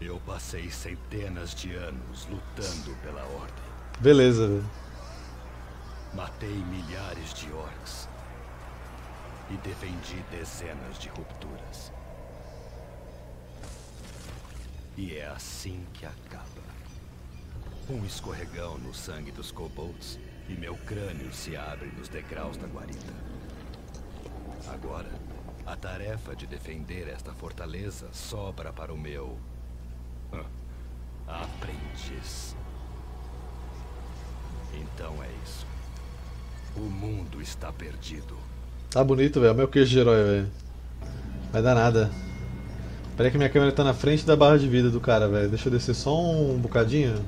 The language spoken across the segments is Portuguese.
Eu passei centenas de anos lutando pela ordem. Beleza, velho. Matei milhares de orcs e defendi dezenas de rupturas. E é assim que acaba. Um escorregão no sangue dos kobolds e meu crânio se abre nos degraus da guarita. Agora, a tarefa de defender esta fortaleza sobra para o meu... aprendiz. Então é isso. O mundo está perdido. Tá bonito, velho. Meu queijo de herói, velho. Vai dar nada. Peraí que minha câmera tá na frente da barra de vida do cara, velho. Deixa eu descer só um bocadinho.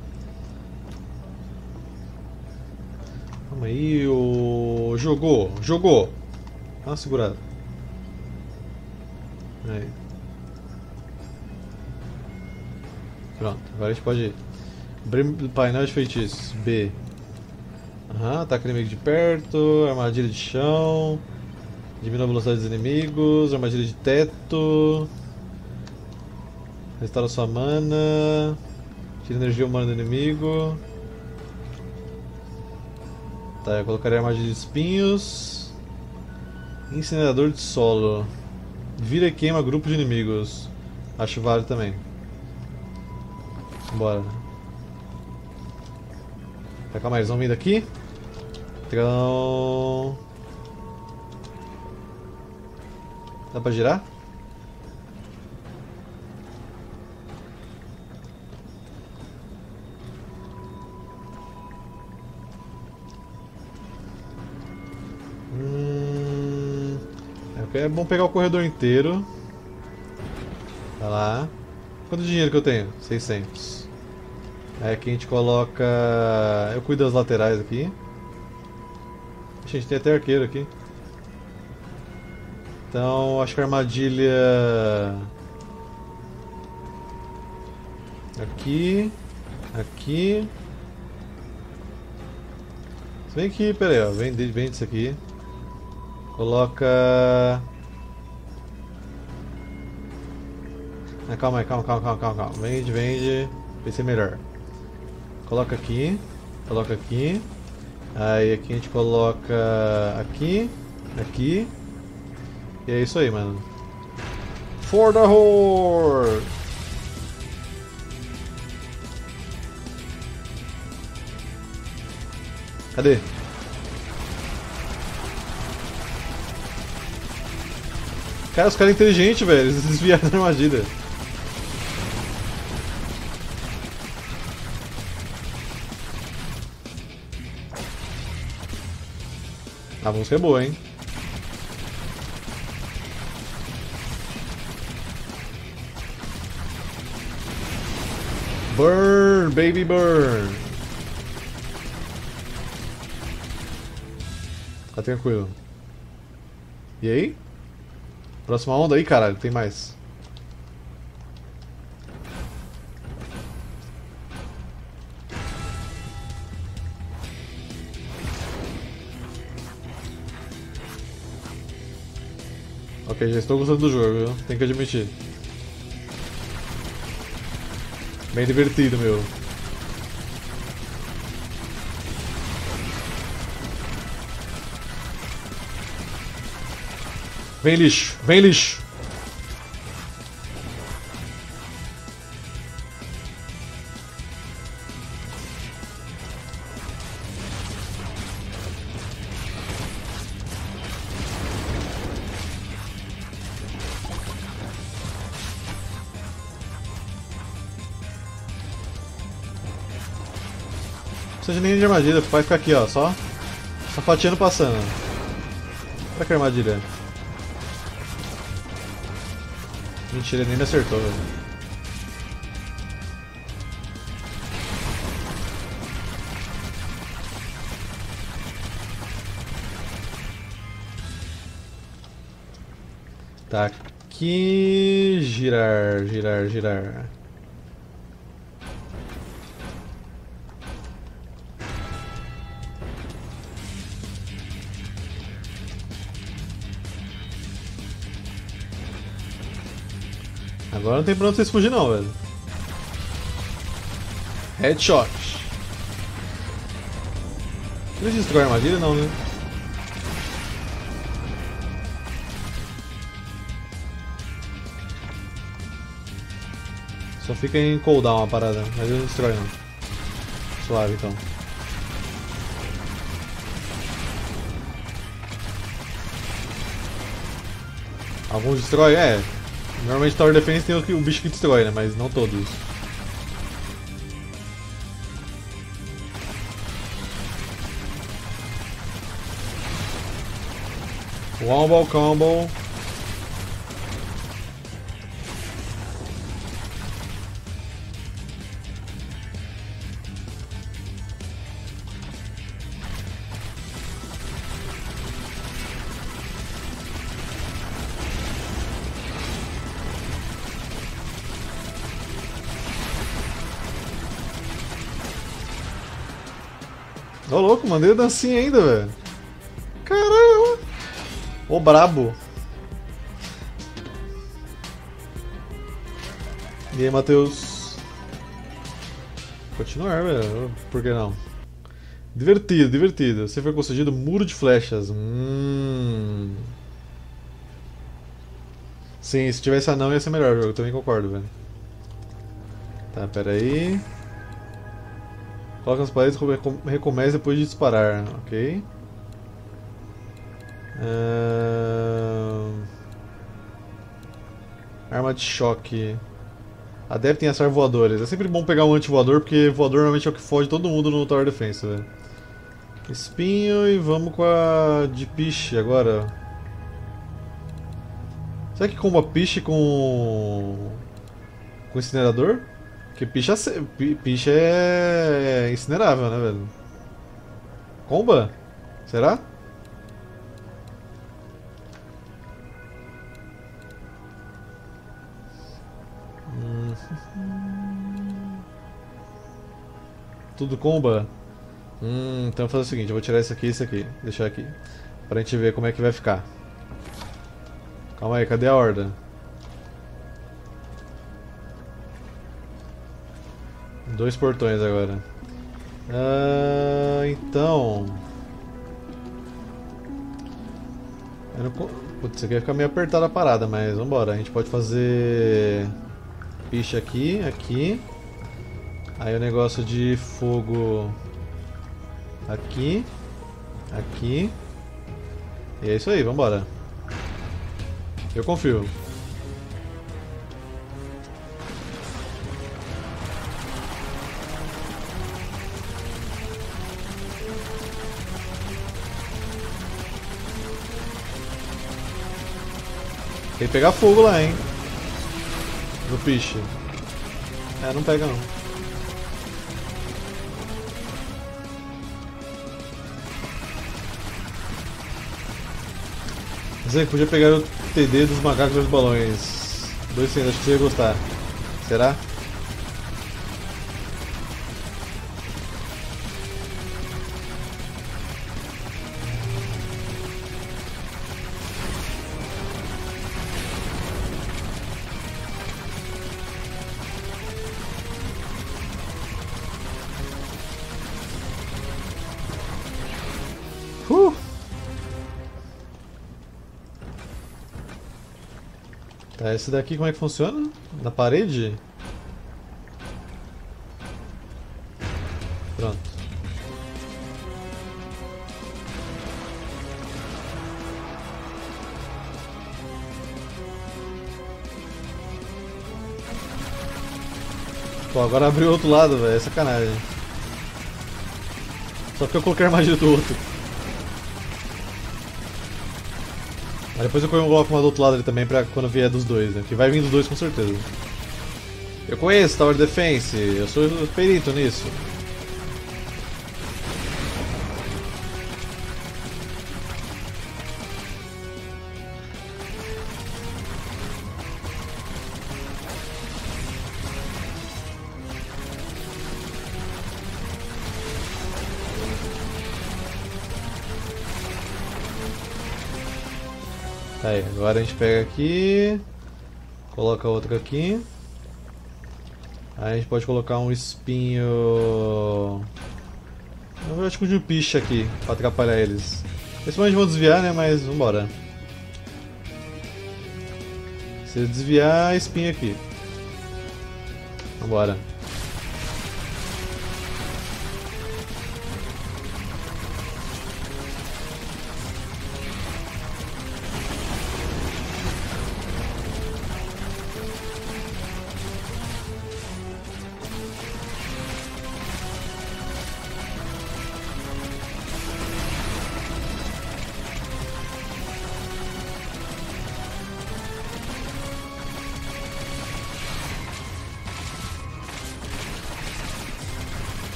Calma aí, ô... Jogou. Dá uma segurada. Aí. Pronto, agora a gente pode ir. Abrir painel de feitiços. B. Ataque inimigo de perto, armadilha de chão, diminui a velocidade dos inimigos, armadilha de teto, restaura sua mana, tira energia humana do inimigo. Tá, eu colocaria armadilha de espinhos, incinerador de solo, vira e queima grupo de inimigos, acho válido também. Bora. Tá, calma aí, eles vão vindo aqui. Então... dá pra girar? É bom pegar o corredor inteiro. Vai lá. Quanto dinheiro que eu tenho? 600. Aí aqui a gente coloca... eu cuido das laterais aqui. Gente, tem até arqueiro aqui. Então, acho que a armadilha... Aqui. Se bem que, pera aí, ó, vem disso aqui. Coloca... ah, calma. Vende. Pensei melhor. Coloca aqui. Aí aqui a gente coloca aqui. E é isso aí, mano. For the Horde! Cadê? Cara, os caras inteligentes, velho. Eles desviaram da armadilha. A música é boa, hein? Burn, baby, burn! Tá tranquilo. E aí? Próxima onda aí, caralho, tem mais. Ok, já estou gostando do jogo, viu? Tenho que admitir. Bem divertido, meu. Vem lixo. Não precisa de nem de armadilha, vai ficar aqui, ó, só fatiando passando. Pra que armadilha? Mentira, ele nem me acertou, velho. Tá aqui... girar. Agora não tem pra onde vocês fugirem não, velho. Headshot. Ele destrói a armadilha? Não, né? Só fica em cooldown a parada, mas ele não destrói não. Suave então. Alguns destrói? É. Normalmente Tower Defense tem o bicho que destrói, né? Mas não todos. Wombo combo. Ô louco, mandei a dancinha ainda, velho. Caramba! Ô brabo! E aí, Matheus? Continuar, velho. Por que não? Divertido, divertido. Você foi concedido muro de flechas. Sim, se tivesse anão ia ser melhor o jogo. Eu também concordo, velho. Tá, pera aí. Coloca nas paredes e recomece depois de disparar, ok? Arma de choque. Adeptem a assar voadores. É sempre bom pegar um anti-voador, porque voador normalmente é o que foge todo mundo no Tower Defense, velho. Espinho e vamos com a de piche agora. Será que comba piche com incinerador? Porque picha é incinerável, né, velho? Comba? Será? Tudo comba? Então eu vou fazer o seguinte, eu vou tirar isso aqui e isso aqui. Deixar aqui. Pra gente ver como é que vai ficar. Calma aí, cadê a horda? 2 portões agora. Então... eu não... putz, isso aqui vai ficar meio apertada a parada, mas vambora. A gente pode fazer... picha aqui, aqui. Aí o negócio de fogo... aqui. Aqui. E é isso aí, vambora. Eu confio. Tem que pegar fogo lá, hein? No piche. É, não pega não. Zé, podia pegar o TD dos macacos dos balões. 200, acho que você ia gostar. Será? Tá, esse daqui como é que funciona? Na parede? Pronto. Pô, agora abriu o outro lado, velho. É sacanagem. Só porque eu coloquei a armadilha do outro. Aí depois eu coloco uma do outro lado ali também, pra quando vier dos dois, né? Que vai vir dos dois com certeza. Eu conheço Tower Defense, eu sou perito nisso. Aí, agora a gente pega aqui, coloca outra aqui. Aí a gente pode colocar um espinho... Eu acho que um picha aqui, pra atrapalhar eles. Esse momento vão desviar, né? Mas vambora. Se eles desviar, espinho aqui. Vambora.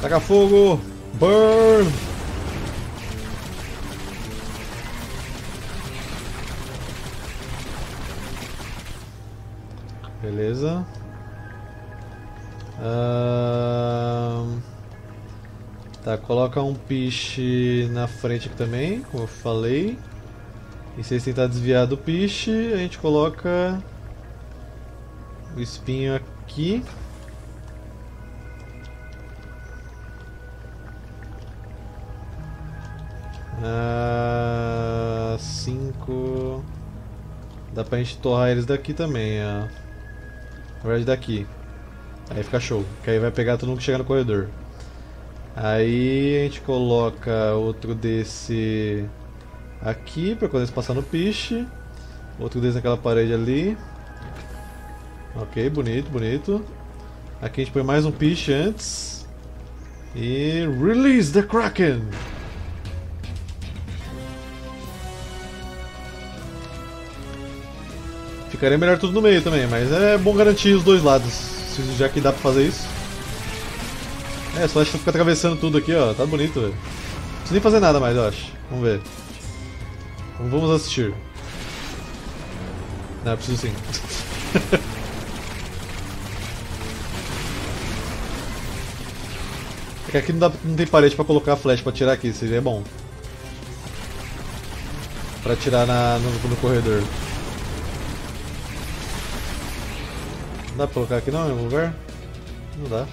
Taca fogo! Burn! Beleza. Tá, coloca um piche na frente aqui também, como eu falei. E se eles tentarem desviar do piche, a gente coloca o espinho aqui. Cinco. Dá pra gente torrar eles daqui também, ó. Na verdade daqui. Aí fica show, que aí vai pegar todo mundo que chegar no corredor. Aí a gente coloca outro desse aqui, pra quando eles passar no piche. Outro desse naquela parede ali. Ok, bonito, bonito. Aqui a gente põe mais um piche antes. E... Release the Kraken! Ficaria melhor tudo no meio também, mas é bom garantir os dois lados, já que dá pra fazer isso. É, só acho que fica atravessando tudo aqui, ó, tá bonito, velho. Não precisa nem fazer nada mais, eu acho. Vamos ver. Vamos assistir. Não, eu preciso sim. É que aqui não, não tem parede pra colocar a flecha pra tirar aqui, seria bom. Pra tirar no corredor. Não dá pra colocar aqui não, em algum lugar? Não dá.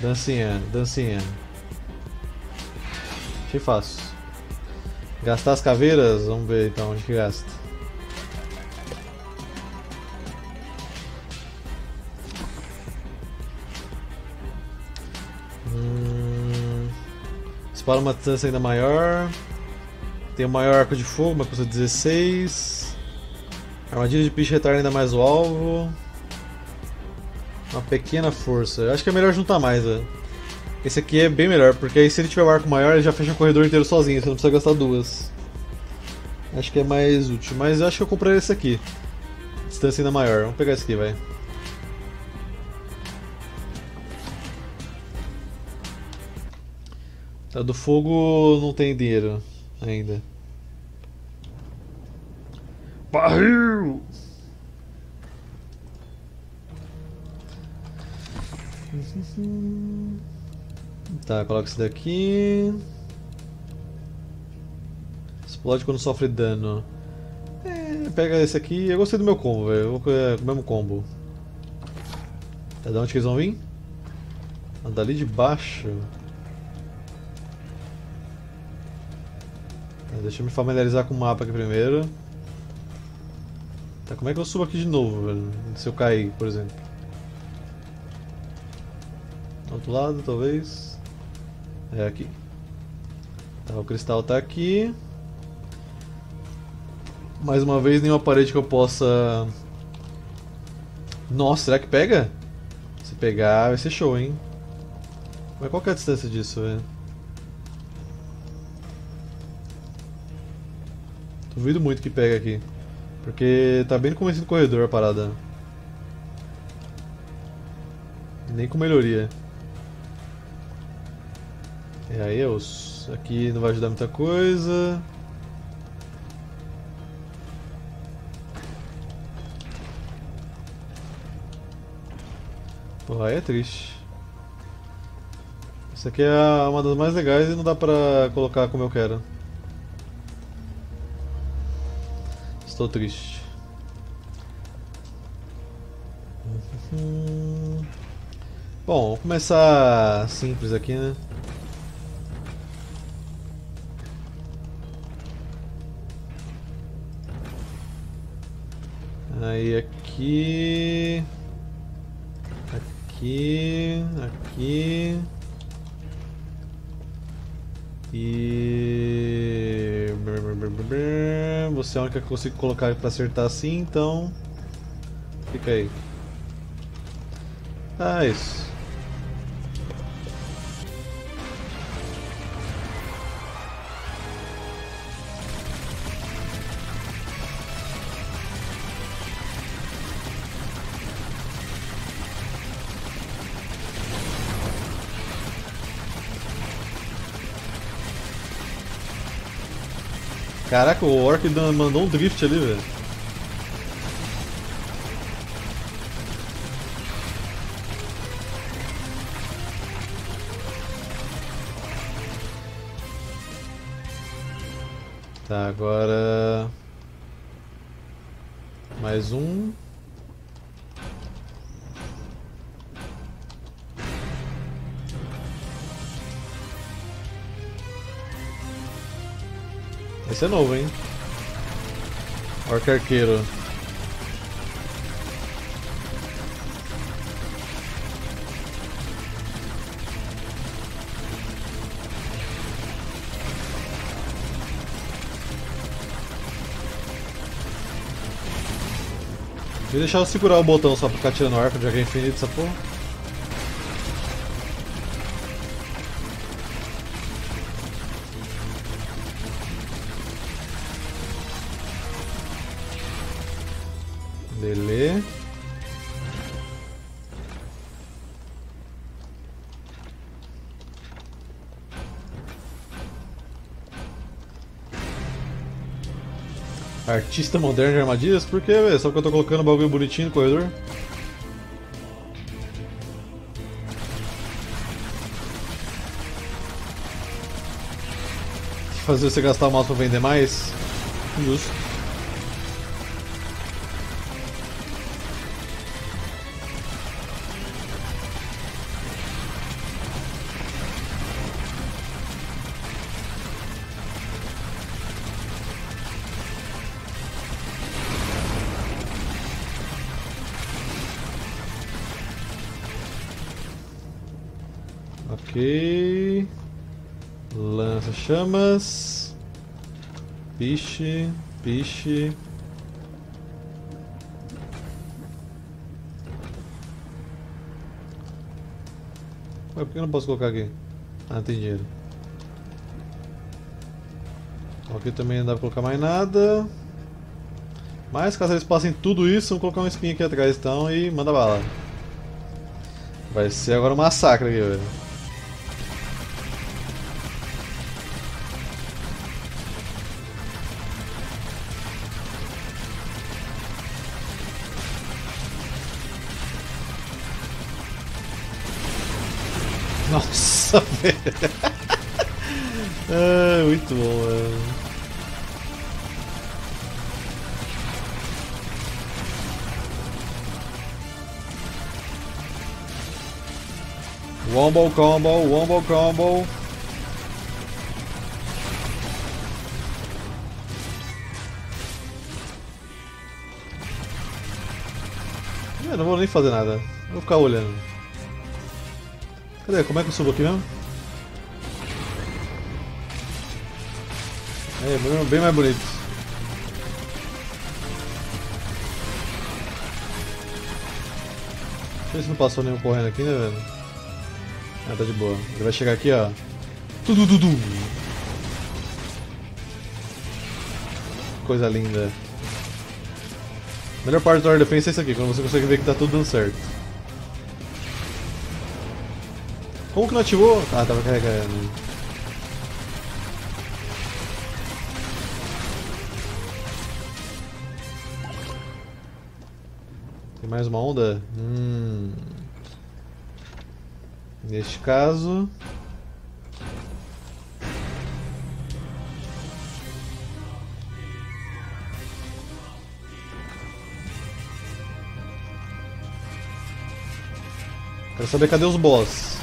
Dancinha, dancinha. Achei fácil. Gastar as caveiras? Vamos ver então onde que gasta. Dispara uma distância ainda maior. Tem o maior arco de fogo, mas custa 16. Armadilha de piche retarda ainda mais o alvo. Uma pequena força. Eu acho que é melhor juntar mais, velho. Esse aqui é bem melhor, porque aí se ele tiver um arco maior, ele já fecha o corredor inteiro sozinho, você não precisa gastar duas. Acho que é mais útil, mas eu acho que eu compraria esse aqui. Distância ainda maior. Vamos pegar esse aqui, vai. Tá, do fogo não tem dinheiro ainda. Barril! Tá, coloca isso daqui. Explode quando sofre dano. É, pega esse aqui. Eu gostei do meu combo, velho. O mesmo combo. Tá, de onde que eles vão vir? Ah, dali de baixo. Deixa eu me familiarizar com o mapa aqui primeiro. Tá, como é que eu subo aqui de novo, velho? Se eu cair, por exemplo. Do outro lado, talvez. É aqui. Tá, o cristal tá aqui. Mais uma vez, nenhuma parede que eu possa... Nossa, será que pega? Se pegar, vai ser show, hein? Mas qual que é a distância disso, velho? Duvido muito que pega aqui, porque tá bem no começo do corredor a parada. Nem com melhoria. E aí, aqui não vai ajudar muita coisa. Pô, aí é triste. Isso aqui é uma das mais legais e não dá pra colocar como eu quero. estou triste. Bom, vou começar simples aqui, né? Aí aqui... Aqui... Aqui... E... Você é a única que eu consigo colocar para acertar assim, então... Fica aí. Ah, isso. Caraca, o Orc mandou um drift ali, velho. Tá, agora... Mais um... Esse é novo, hein? Orc Arqueiro. Vou deixar eu segurar o botão só pra ficar tirando arco de arco infinito, essa porra. Beleza. Artista moderno de armadilhas? Por que, velho? Só porque eu tô colocando um bagulho bonitinho no corredor? Fazer você gastar o mouse pra vender mais? Justo. Ok, lança chamas, piche. Ué, por que eu não posso colocar aqui? Ah, não tem dinheiro. Ok, também não dá pra colocar mais nada. Mas caso eles passem tudo isso, vamos colocar um espinho aqui atrás então e manda bala. Vai ser agora um massacre aqui, velho. Nossa, velho. É, muito bom, velho. Wombo combo. Eu não vou nem fazer nada. Vou ficar olhando. Cadê? Como é que eu subo aqui mesmo? É, bem mais bonito. Deixa eu ver se não passou nenhum correndo aqui, né, velho? Ah, tá de boa. Ele vai chegar aqui, ó. Tudududu. Coisa linda. A melhor parte do Tower Defense é isso aqui, quando você consegue ver que tá tudo dando certo. Como que não ativou? Ah, tava carregando. Tem mais uma onda? Neste caso... Quero saber cadê os boss.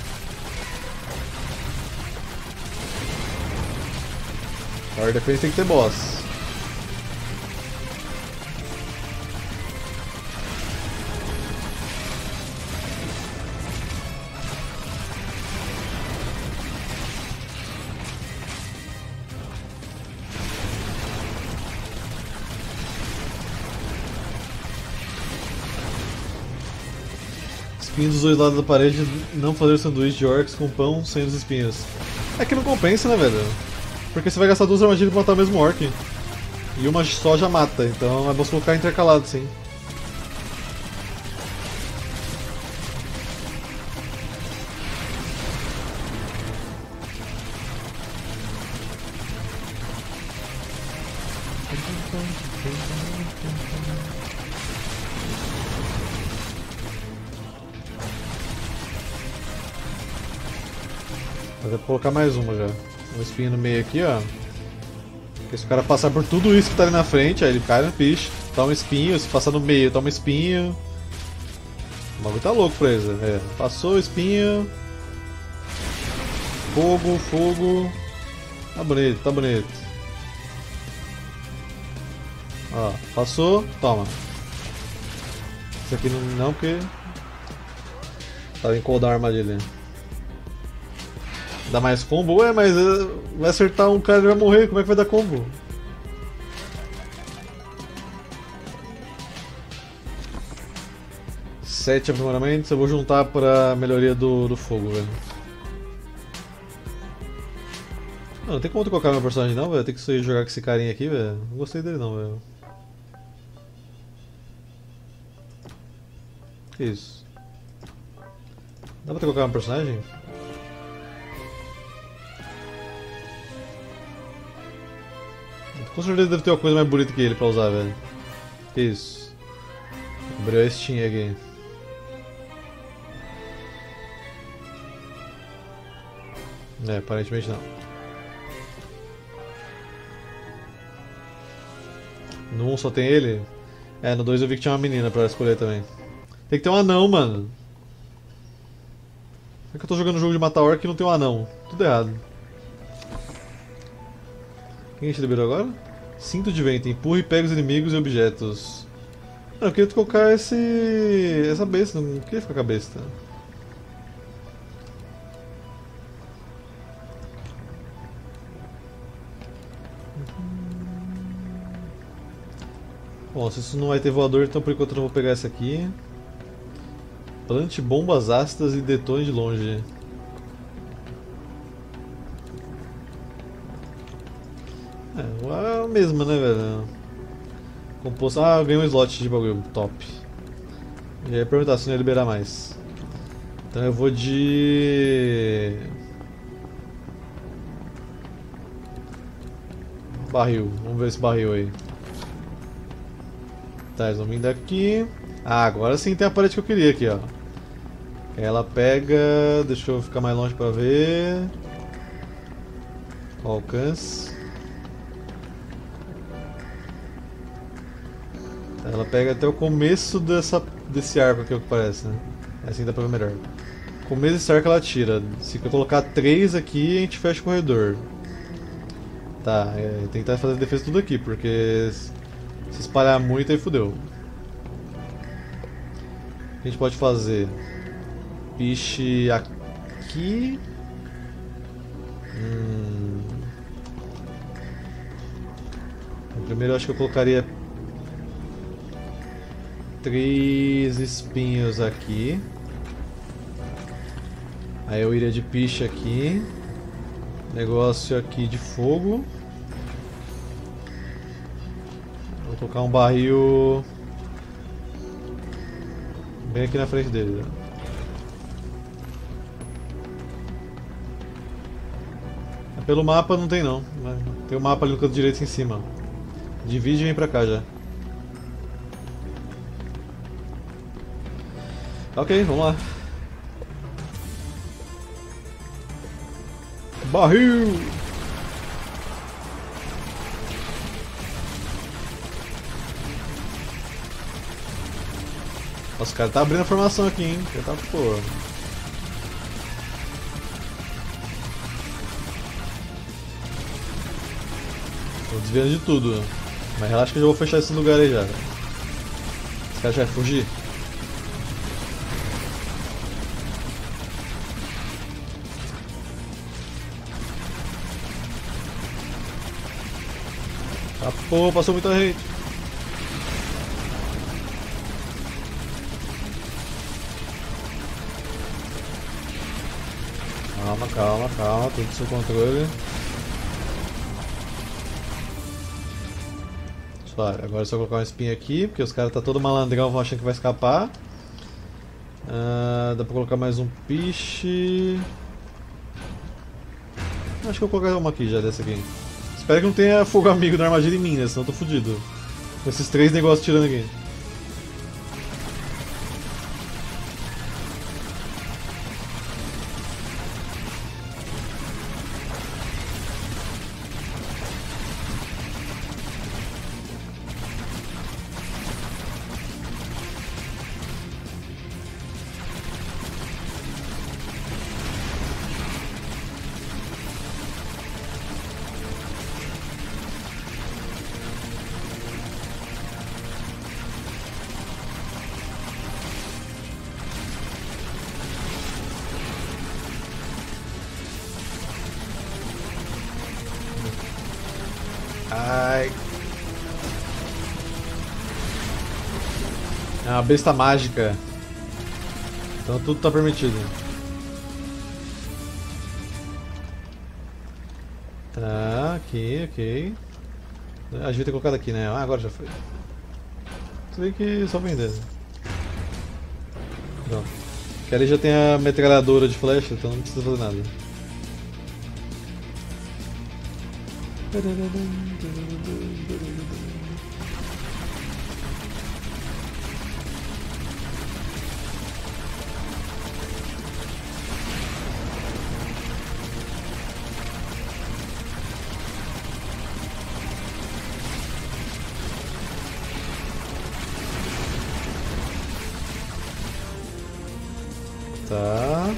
Power Defense tem que ter boss. Espinhos dos dois lados da parede, não fazer sanduíche de orcs com pão sem os espinhos. É que não compensa, né, velho? Porque você vai gastar duas armadilhas pra matar o mesmo orc. E uma só já mata, então é bom colocar intercalado, sim. Mas vou colocar mais uma já. Um espinho no meio aqui, ó. Porque se o cara passar por tudo isso que tá ali na frente, aí ele cai no bicho, toma um espinho, se passar no meio, toma um espinho. O bagulho tá louco pra eles, é. Passou o espinho. Fogo, fogo. Tá bonito, tá bonito. Ó, passou, toma. Isso aqui não porque... Tá em cooldown a armadilha. Dá mais combo? Ué, mas vai acertar um cara e vai morrer, como é que vai dar combo? Sete aprimoramentos, eu vou juntar pra melhoria do fogo, velho. Não tem como tu colocar meu personagem não, velho, tem que jogar com esse carinha aqui, velho. Não gostei dele não, velho. Que isso? Dá pra tu colocar meu personagem? Com certeza deve ter uma coisa mais bonita que ele pra usar, velho. Que isso. Abriu a Steam aqui. É, aparentemente não. No 1 só tem ele? É, no 2 eu vi que tinha uma menina pra escolher também. Tem que ter um anão, mano. Por que eu tô jogando um jogo de matar orc e não tem um anão? Tudo errado. Quem a gente liberou agora? Cinto de vento, empurre e pega os inimigos e objetos. Não, eu queria colocar essa besta, não queria ficar com a besta. Bom, se isso não vai ter voador, então por enquanto eu não vou pegar essa aqui. Plante bombas ácidas e detone de longe. É a mesma, né, velho? Composto. Ah, eu ganhei um slot de bagulho. Top. E aí perguntar se não ia liberar mais. Então eu vou de... barril. Vamos ver esse barril aí. Tá, eles vão vir daqui. Ah, agora sim tem a parede que eu queria aqui, ó. Ela pega... Deixa eu ficar mais longe pra ver. Alcance. Ela pega até o começo desse arco aqui, é o que parece, né? Assim dá pra ver melhor. Começo desse arco ela tira. Se eu colocar 3 aqui, a gente fecha o corredor. Tá, tentar fazer a defesa tudo aqui, porque se espalhar muito aí fodeu. A gente pode fazer piche aqui. Primeiro eu acho que eu colocaria 3 espinhos aqui. Aí eu iria de piche aqui. Negócio aqui de fogo. Vou colocar um barril bem aqui na frente dele. Pelo mapa não tem não. Tem o mapa ali no canto direito em cima. Divide e vem pra cá já. Ok, vamos lá. Barril! Nossa, o cara tá abrindo a formação aqui, hein? Ele tá, pô. Tô desviando de tudo. Mas relaxa que eu já vou fechar esse lugar aí já. Esse cara já vai fugir. Ah, pô, passou muita gente. Calma, calma, calma, tudo sob controle. Claro, agora é só colocar uma espinha aqui, porque os caras tá todo malandrão, vão achando que vai escapar. Dá pra colocar mais um piche. Acho que eu vou colocar uma aqui já, dessa aqui. Espero que não tenha fogo amigo da armadilha em mim, né? Senão eu tô fudido. Com esses três negócios tirando aqui. Ai. É uma besta mágica. Então tudo tá permitido. Tá, ok, ok. A gente vai ter colocado aqui, né? Ah, agora já foi. Isso aí que só vender. Pronto. Porque ali já tem a metralhadora de flecha, então não precisa fazer nada. Tá.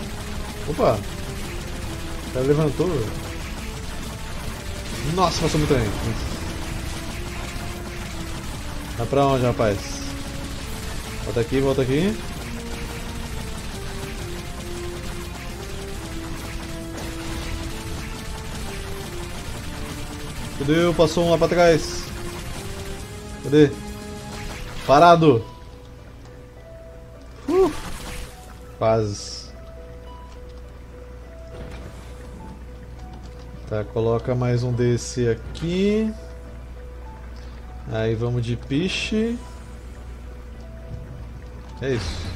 Opa! O cara levantou. Nossa, passou muito bem. Vai pra onde, rapaz? Volta aqui, volta aqui. Fudeu, passou um lá pra trás. Cadê? Parado! Quase. Tá, coloca mais um desse aqui. Aí vamos de piche. É isso.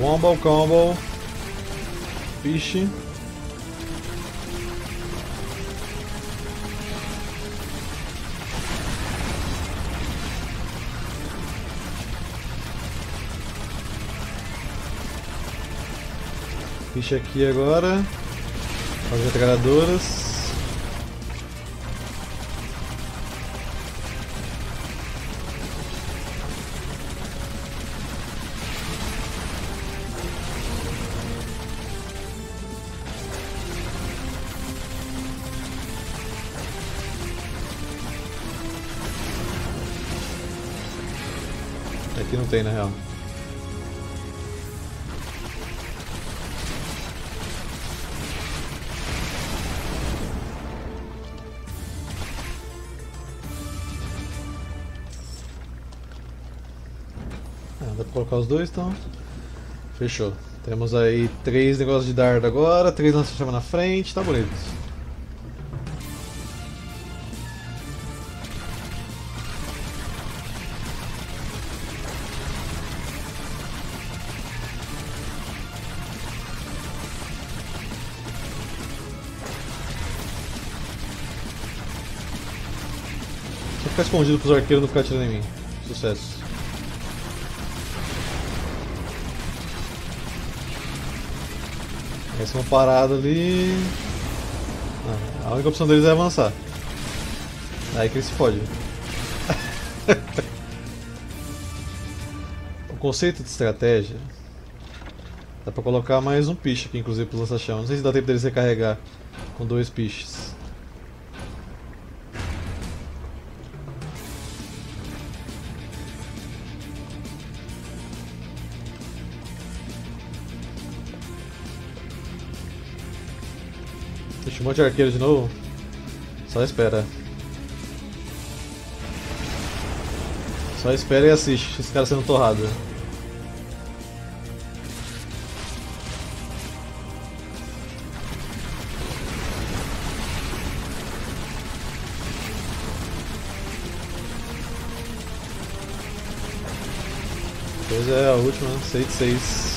Womble, combo, piche. Piche aqui agora. As metralhadoras. Aqui não tem, na real. Ah, dá pra colocar os dois, então. Fechou. Temos aí 3 negócios de dardo agora, 3 lança-chamas na frente, tá bonito. Ficar escondido pros arqueiros não ficar atirando em mim. Sucesso. Eles estão parados ali. Ah, a única opção deles é avançar. Aí que eles se fodem. O conceito de estratégia. Dá pra colocar mais um piche aqui, inclusive, pro lança-chão. Não sei se dá tempo deles recarregar com 2 piches. Deixa um monte de arqueiro de novo. Só espera. Só espera e assiste esse cara sendo torrado. Pois é, a última, 6 de 6.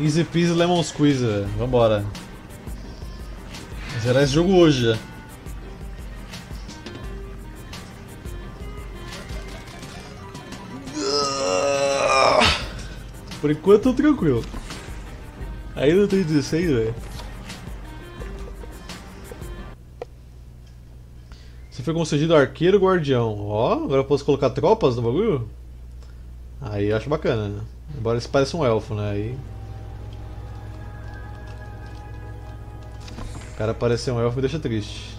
Easy peasy lemon squeeze, velho. Vambora. Vou zerar esse jogo hoje já. Por enquanto eu tô tranquilo. Ainda tenho 16, velho. Você foi concedido arqueiro guardião. Ó, agora eu posso colocar tropas no bagulho? Aí eu acho bacana, né? Embora eles pareçam um elfo, né? Aí... O cara aparecer um elfo me deixa triste.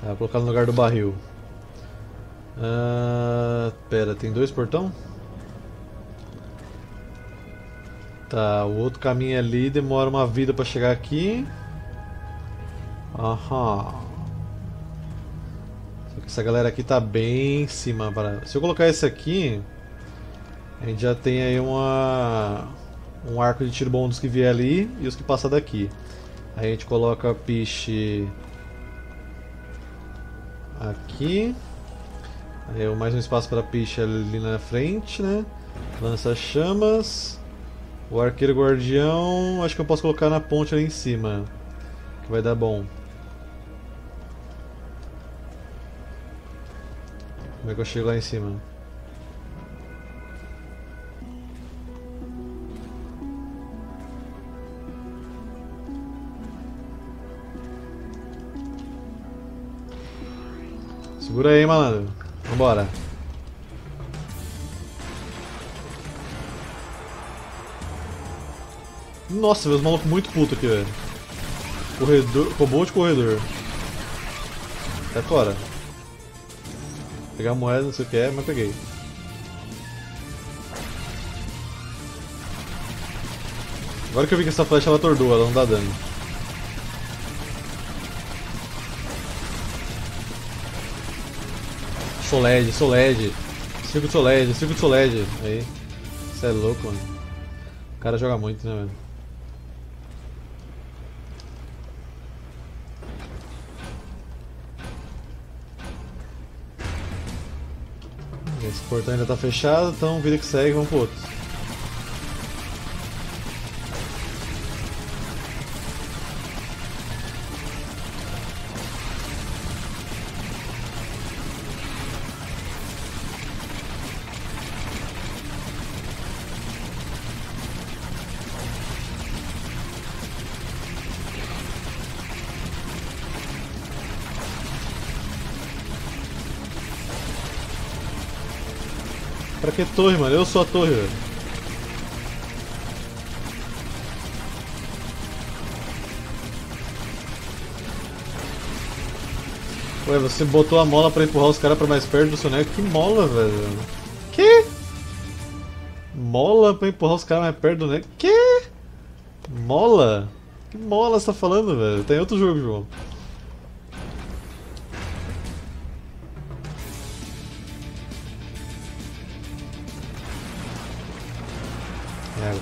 Tá, vou colocar no lugar do barril. Pera, tem 2 portão? Tá, o outro caminho ali demora uma vida pra chegar aqui. Aham. Só que essa galera aqui tá bem em cima. Se eu colocar esse aqui... A gente já tem aí um arco de tiro bom dos que vier ali e os que passar daqui. Aí a gente coloca piche aqui. Aí mais um espaço para piche ali na frente, né? Lança chamas. O arqueiro guardião, acho que eu posso colocar na ponte ali em cima, que vai dar bom. Como é que eu chego lá em cima? Segura aí, malandro. Vambora. Nossa, velho, os malucos muito putos aqui, velho. Corredor. Cobold corredor. Sai fora. Pegar moeda, não sei o que é, mas peguei. Agora que eu vi que essa flecha ela atordoa, ela não dá dano. Sou LED, circo de sou LED, aí, isso é louco, mano. O cara joga muito, né, velho? Esse portão ainda tá fechado, então vida que segue, vamos pro outro. Pra que torre, mano? Eu sou a torre, velho. Ué, você botou a mola pra empurrar os caras pra mais perto do seu nego? Que mola, velho? Que? Mola pra empurrar os caras mais perto do nego? Que? Mola? Que mola você tá falando, velho? Tem outro jogo, João.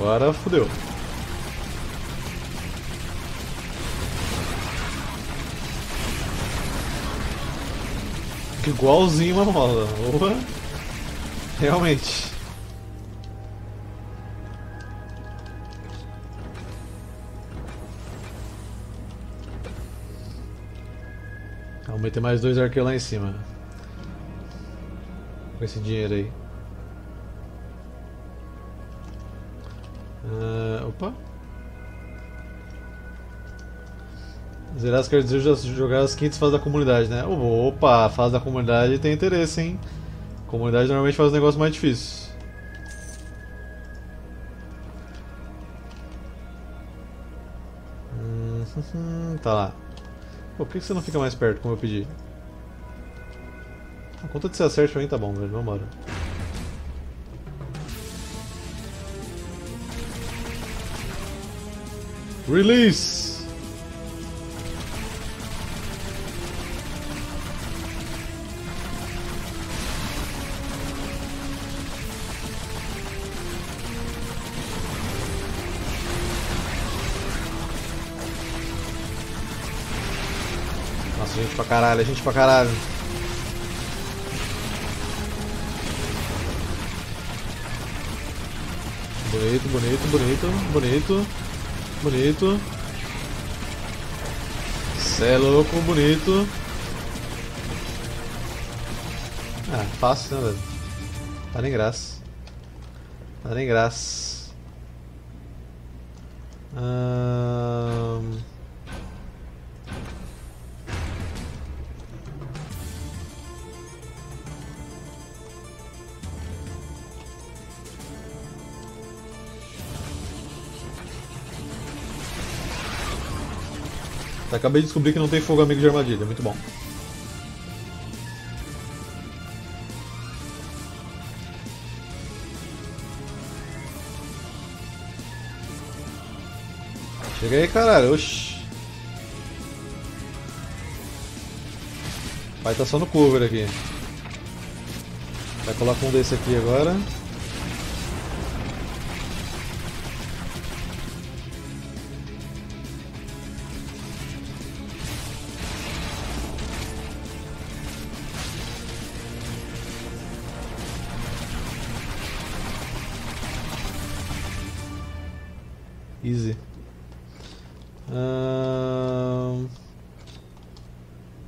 Agora fodeu. Igualzinho uma mola. Opa. Realmente. Vamos meter mais dois arqueiros lá em cima. Com esse dinheiro aí. Opa. Zerar as cartas de jogar as 500 fases da comunidade, né? Opa, a fase da comunidade tem interesse, hein? A comunidade normalmente faz um negócio mais difícil. Tá lá. Pô, por que você não fica mais perto, como eu pedi? A conta de ser acerto pra mim tá bom, velho. Vambora. Release! Gente pra caralho, gente pra caralho. Bonito, bonito, bonito, bonito, bonito. Cê é louco, bonito. Ah, fácil, né, velho? Tá nem graça. Tá nem graça. Acabei de descobrir que não tem fogo amigo de armadilha, muito bom. Chega aí, caralho, oxi. O pai tá só no cover aqui. Vai colocar um desse aqui agora. Easy.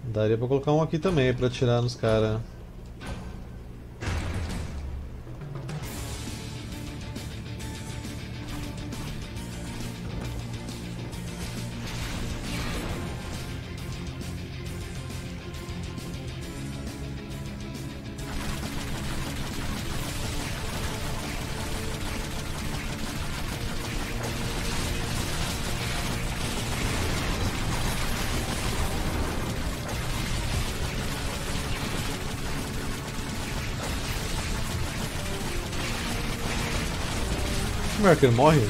Daria pra colocar um aqui também pra atirar nos caras. O arqueiro morre?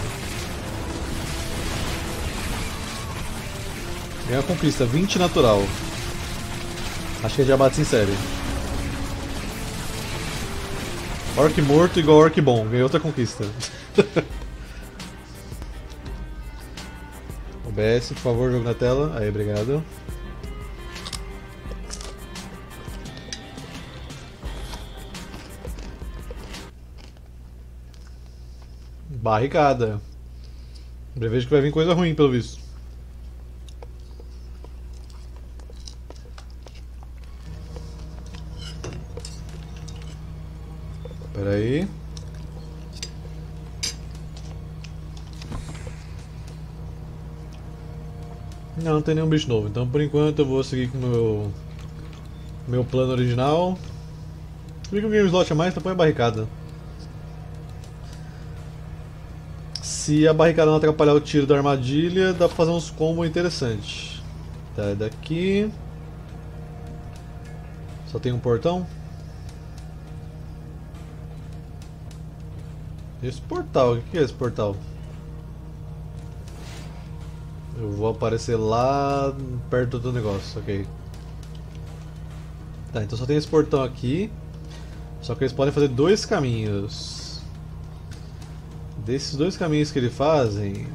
Ganha a conquista, 20 natural. Acho que já bate em série. Orc morto igual orc bom, ganhei outra conquista. OBS, por favor, jogo na tela. Aí, obrigado. Barricada. Prevejo que vai vir coisa ruim, pelo visto. Espera aí. Não, não tem nenhum bicho novo. Então, por enquanto, eu vou seguir com o meu plano original. Vi que o game slot é mais, então põe a barricada. Se a barricada não atrapalhar o tiro da armadilha, dá pra fazer uns combos interessantes. Tá, daqui. Só tem um portão? Esse portal, o que é esse portal? Eu vou aparecer lá perto do negócio, ok. Tá, então só tem esse portão aqui. Só que eles podem fazer dois caminhos. Desses dois caminhos que eles fazem...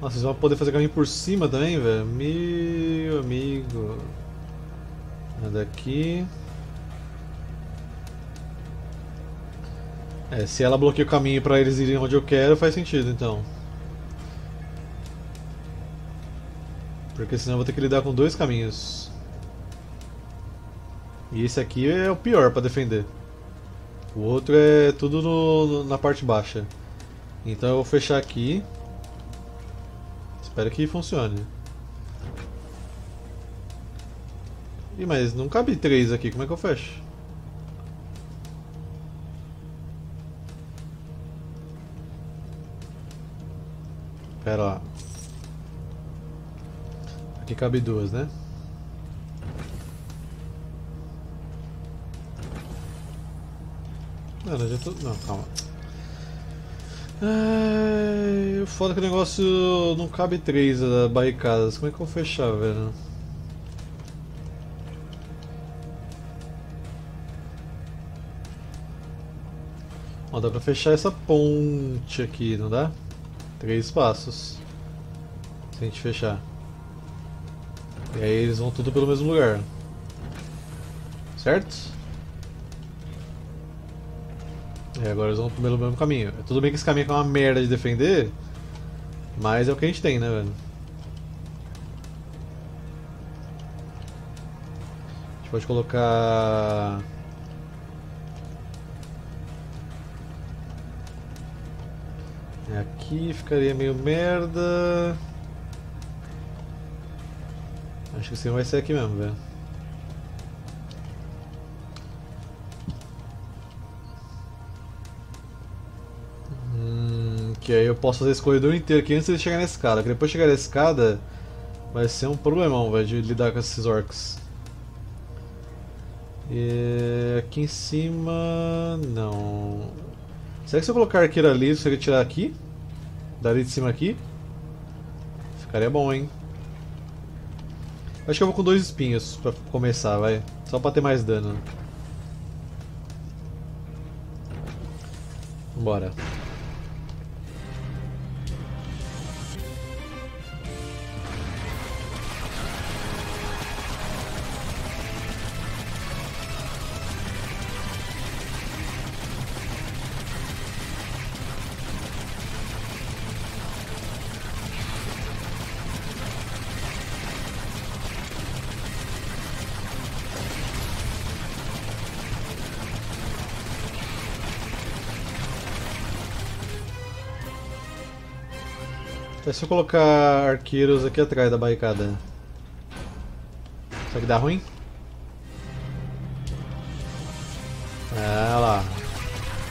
Nossa, vocês vão poder fazer caminho por cima também, velho? Meu amigo... É daqui. É, se ela bloqueia o caminho para eles irem onde eu quero, faz sentido então. Porque senão eu vou ter que lidar com dois caminhos. E esse aqui é o pior para defender. O outro é tudo na parte baixa. Então eu vou fechar aqui. Espero que funcione. Ih, mas não cabe 3 aqui, como é que eu fecho? Pera lá. Aqui cabe 2, né? Não, não adianta... Não, calma. Ai, o foda é que o negócio não cabe 3 barricadas. Como é que eu vou fechar, velho? Ó, dá pra fechar essa ponte aqui, não dá? 3 passos. Se a gente fechar. E aí eles vão tudo pelo mesmo lugar. Certo? É, agora eles vão pelo mesmo caminho. Tudo bem que esse caminho aqui é uma merda de defender, mas é o que a gente tem, né, velho? A gente pode colocar... Aqui ficaria meio merda. Acho que assim vai ser aqui mesmo, velho. Que aí eu posso fazer esse corredor inteiro aqui antes de chegar na escada. Porque depois de chegar na escada vai ser um problemão, velho, de lidar com esses orcs. E aqui em cima... não. Será que se eu colocar arqueira ali, eu conseguiria tirar aqui? Dali de cima aqui? Ficaria bom, hein? Acho que eu vou com 2 espinhos pra começar, vai. Só pra ter mais dano. Bora. É só colocar arqueiros aqui atrás da barricada. Será que dá ruim? Ah lá.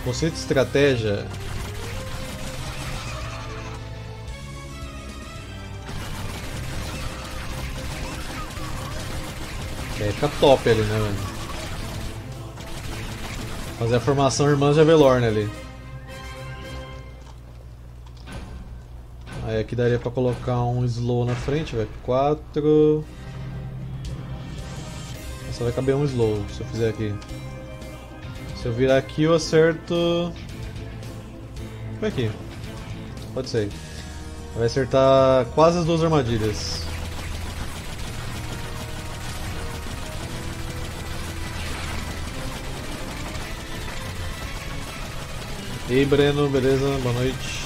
Conceito de estratégia. É, fica top ali, né, velho? Fazer a formação Irmãs de Avelorne ali. Aí aqui daria pra colocar um slow na frente, velho. 4. Só vai caber um slow se eu fizer aqui. Se eu virar aqui eu acerto. Foi aqui. Pode ser. Vai acertar quase as 2 armadilhas. E aí, Breno, beleza? Boa noite.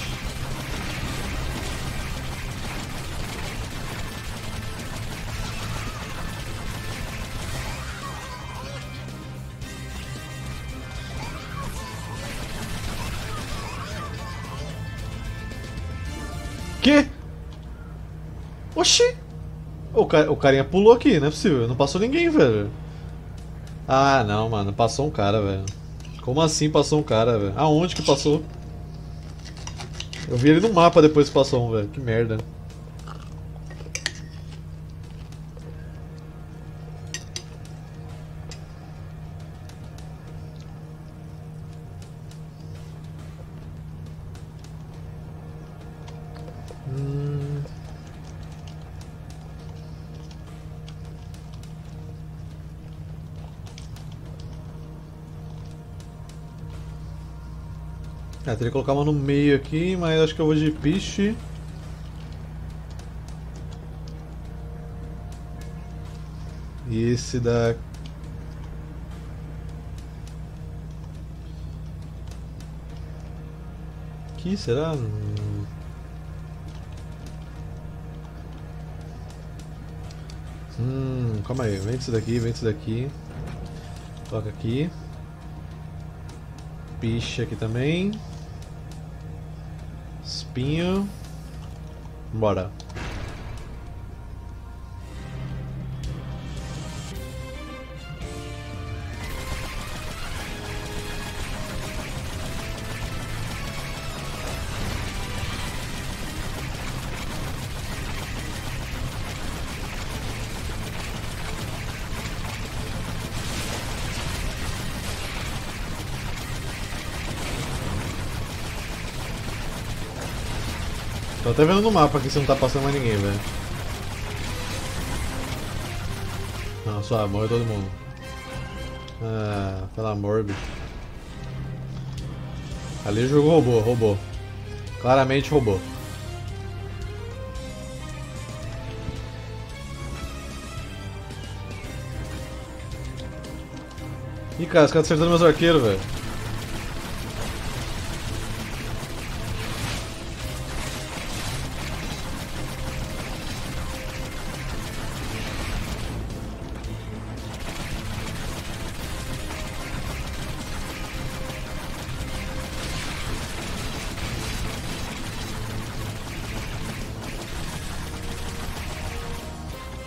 Oxi! O carinha pulou aqui, não é possível. Não passou ninguém, velho. Ah, não, mano. Passou um cara, velho. Como assim passou um cara, velho? Aonde que passou? Eu vi ele no mapa depois que passou um, velho. Que merda. É, teria que colocar uma no meio aqui, mas acho que eu vou de piche. E esse daqui aqui, será? Calma aí, vem disso daqui. Toca aqui. Piche aqui também. Espinho. Bora. Tô até vendo no mapa aqui se não tá passando mais ninguém, velho. Não, só morreu todo mundo. Ah, pelo amor, bicho. Ali jogou roubou. Claramente roubou. Ih, cara, os caras acertando meus arqueiros, velho.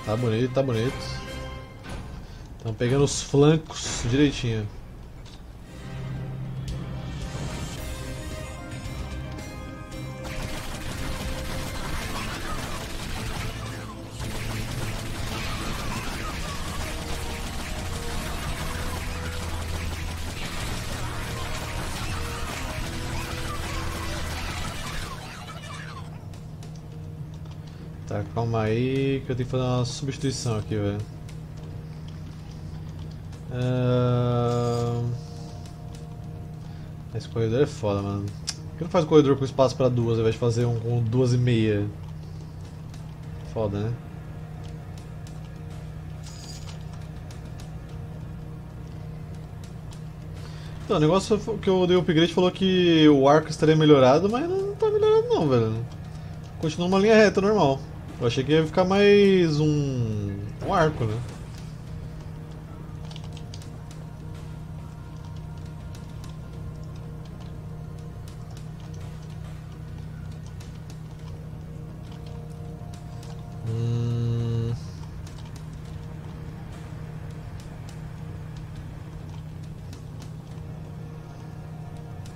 Tá bonito, tá bonito. Estão pegando os flancos direitinho. Tá, calma aí que eu tenho que fazer uma substituição aqui, velho. Esse corredor é foda, mano. Por que não faz um corredor com espaço pra duas ao invés de fazer um com 2,5? Foda, né? Então, o negócio que eu dei o upgrade falou que o arco estaria melhorado, mas não tá melhorado não, velho. Continua uma linha reta, normal. Eu achei que ia ficar mais um arco, né?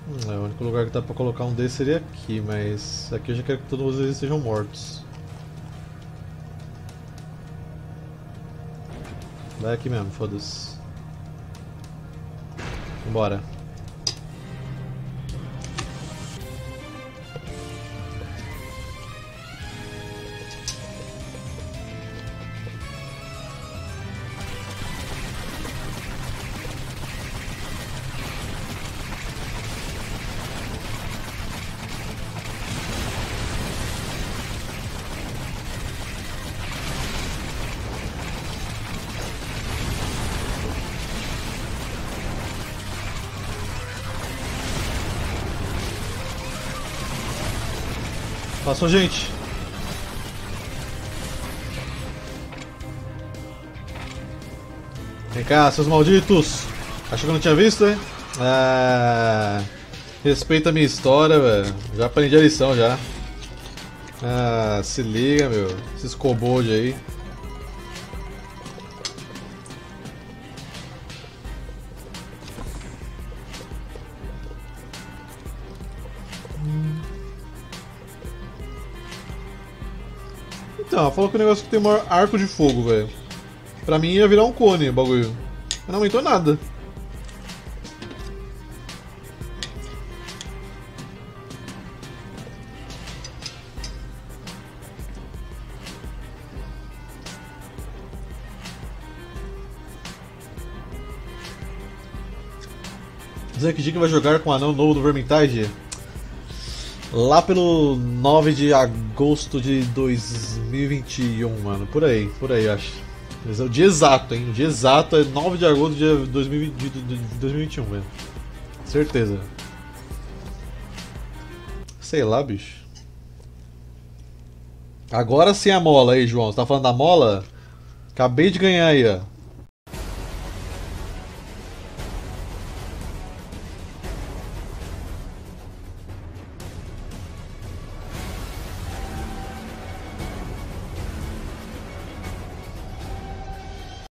O único lugar que dá pra colocar um desse seria aqui, mas aqui eu já quero que todos eles sejam mortos. Vai aqui mesmo, foda-se. Vambora. Passou, gente. Vem cá, seus malditos. Achou que eu não tinha visto, hein? Ah, respeita a minha história, velho. Já aprendi a lição, já. Ah, se liga, meu. Esses kobolds aí. Não, falou que o negócio que tem maior arco de fogo, velho. Pra mim ia virar um cone o bagulho. Mas não aumentou nada. Zank Dick vai jogar com o anão novo do Vermintide? Lá pelo 9 de agosto de 2021, mano. Por aí, acho. Mas é o dia exato, hein? O dia exato é 9 de agosto de 2021, velho. Certeza. Sei lá, bicho. Agora sim a mola aí, João. Você tá falando da mola? Acabei de ganhar aí, ó.